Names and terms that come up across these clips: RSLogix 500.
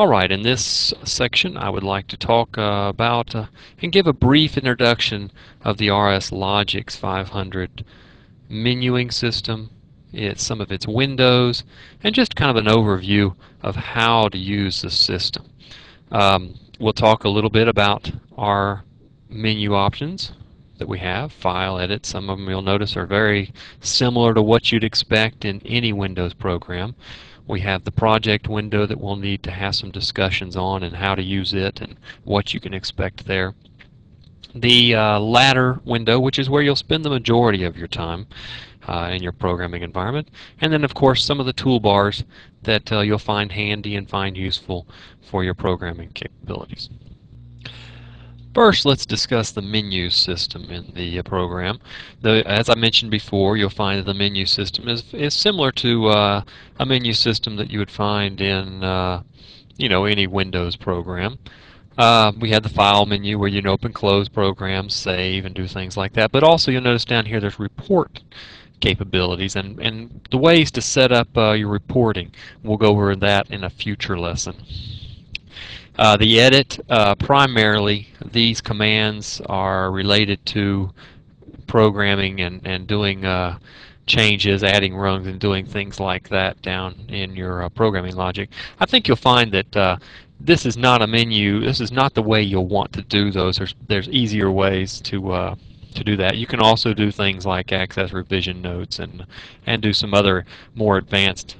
Alright, in this section I would like to talk about and give a brief introduction of the RSLogix 500 menuing system, some of its windows, and just kind of an overview of how to use the system. We'll talk a little bit about our menu options that we have, file, edit. Some of them you'll notice are very similar to what you'd expect in any Windows program. We have the project window that we'll need to have some discussions on and how to use it and what you can expect there. The ladder window, which is where you'll spend the majority of your time in your programming environment. And then, of course, some of the toolbars that you'll find handy and find useful for your programming capabilities. First, let's discuss the menu system in the program. As I mentioned before, you'll find that the menu system is similar to a menu system that you would find in any Windows program. We have the file menu where you can open, close programs, save, and do things like that. But also, you'll notice down here there's report capabilities and the ways to set up your reporting. We'll go over that in a future lesson. The edit, primarily these commands are related to programming and doing changes, adding rungs, and doing things like that down in your programming logic. I think you'll find that this is not a menu. This is not the way you'll want to do those. There's easier ways to do that. You can also do things like access revision notes and do some other more advanced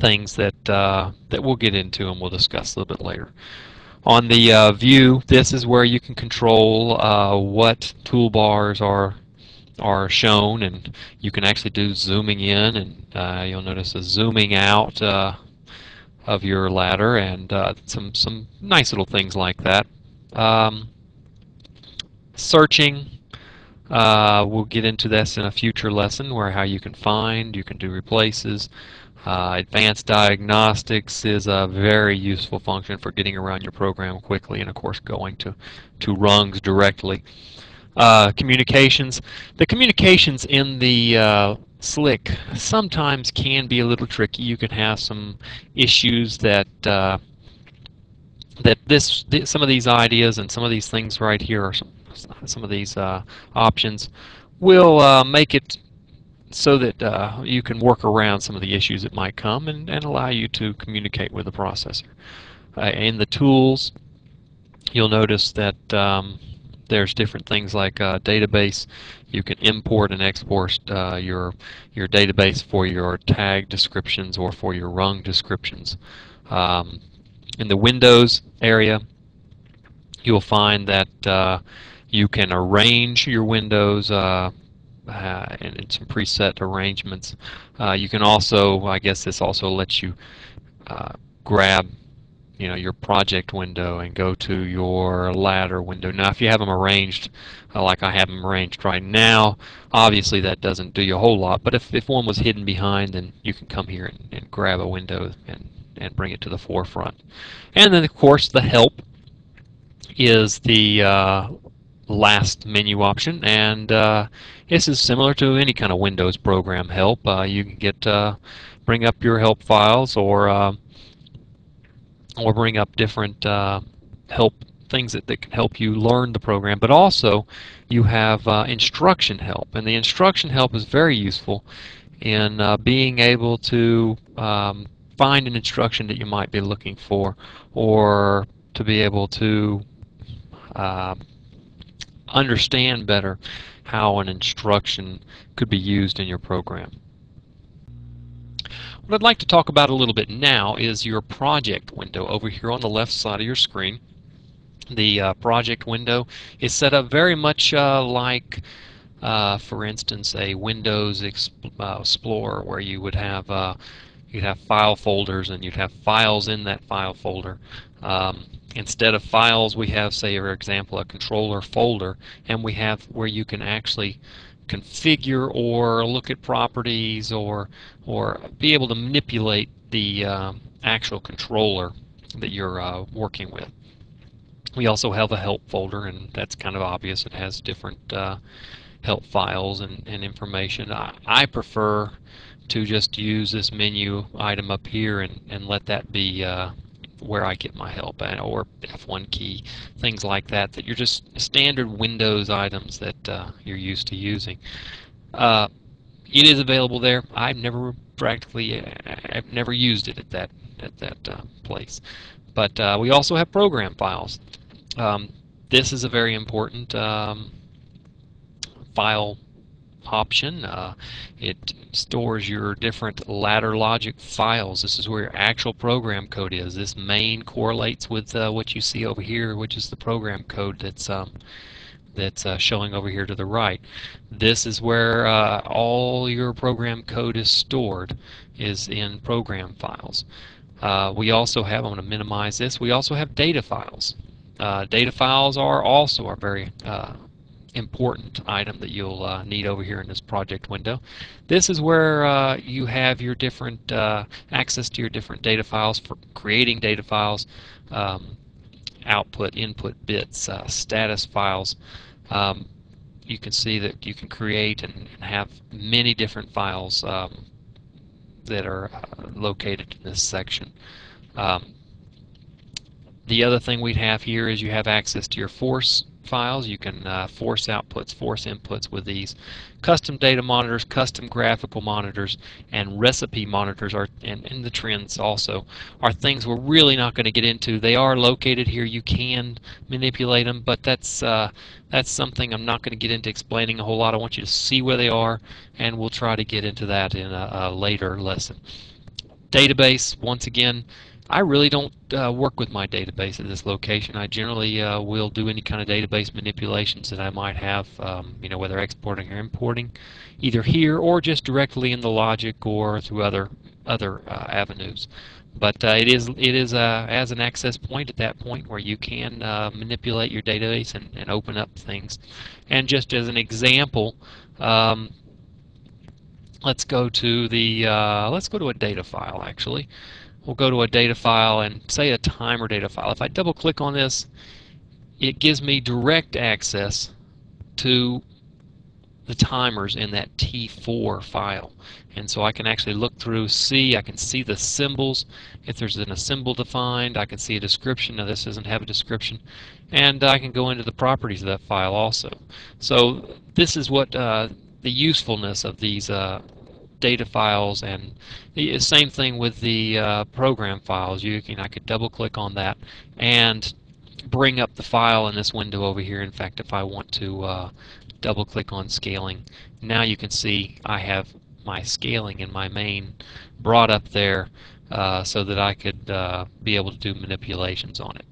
things that we'll get into and we'll discuss a little bit later. On the view, this is where you can control what toolbars are shown, and you can actually do zooming in, and you'll notice a zooming out of your ladder and some nice little things like that. Searching. We'll get into this in a future lesson, where how you can find, you can do replaces. Advanced diagnostics is a very useful function for getting around your program quickly, and of course going to rungs directly. Communications. The communications in the Slick sometimes can be a little tricky. You can have some issues that some of these ideas and some of these things right here, or some of these options, will make it so that you can work around some of the issues that might come and allow you to communicate with the processor. In the tools, you'll notice that there's different things like database. You can import and export your database for your tag descriptions or for your rung descriptions. In the Windows area, you'll find that you can arrange your windows and some preset arrangements. You can also, I guess this also lets you grab your project window and go to your ladder window. Now, if you have them arranged like I have them arranged right now, obviously that doesn't do you a whole lot, but if one was hidden behind, then you can come here and grab a window and bring it to the forefront. And then, of course, the help is the last menu option, and this is similar to any kind of Windows program help. You can get bring up your help files or bring up different help things that can help you learn the program, but also you have instruction help, and the instruction help is very useful in being able to find an instruction that you might be looking for, or to be able to understand better how an instruction could be used in your program. What I'd like to talk about a little bit now is your project window over here on the left side of your screen. The project window is set up very much like, for instance, a Windows Explorer, where you would have file folders, and you'd have files in that file folder. Instead of files, we have, say, for example, a controller folder, and we have where you can actually configure or look at properties or be able to manipulate the actual controller that you're working with. We also have a help folder, and that's kind of obvious. It has different help files and information. I prefer to just use this menu item up here and let that be where I get my help, or F1 key, things like that, that you're just standard Windows items that you're used to using. It is available there. I've never practically, I've never used it at that place. But we also have program files. This is a very important file option. It stores your different RSLogix files. This is where your actual program code is. This main correlates with what you see over here, which is the program code that's showing over here to the right. This is where all your program code is stored, is in program files. We also have, I'm going to minimize this, we also have data files. Data files are also a very important item that you'll need over here in this project window. This is where you have your different access to your different data files for creating data files, output, input bits, status files. You can see that you can create and have many different files that are located in this section. The other thing we'd have here is you have access to your force files. You can force outputs, force inputs with these. Custom data monitors, custom graphical monitors, and recipe monitors are, and the trends also, are things we're really not going to get into. They are located here. You can manipulate them, but that's something I'm not going to get into explaining a whole lot. I want you to see where they are, and we'll try to get into that in a later lesson. Database, once again, I really don't work with my database at this location. I generally will do any kind of database manipulations that I might have, you know, whether exporting or importing, either here or just directly in the logic or through other avenues. But it is as an access point at that point where you can manipulate your database and open up things. And just as an example, let's go to the a data file actually. We'll go to a data file and say a timer data file. If I double click on this, it gives me direct access to the timers in that T4 file. And so I can actually look through, see, I can see the symbols. If there's a symbol defined, I can see a description. Now this doesn't have a description. And I can go into the properties of that file also. So this is what the usefulness of these data files, and the same thing with the program files. I could double click on that and bring up the file in this window over here. In fact, if I want to double click on scaling, now you can see I have my scaling in my main brought up there so that I could be able to do manipulations on it.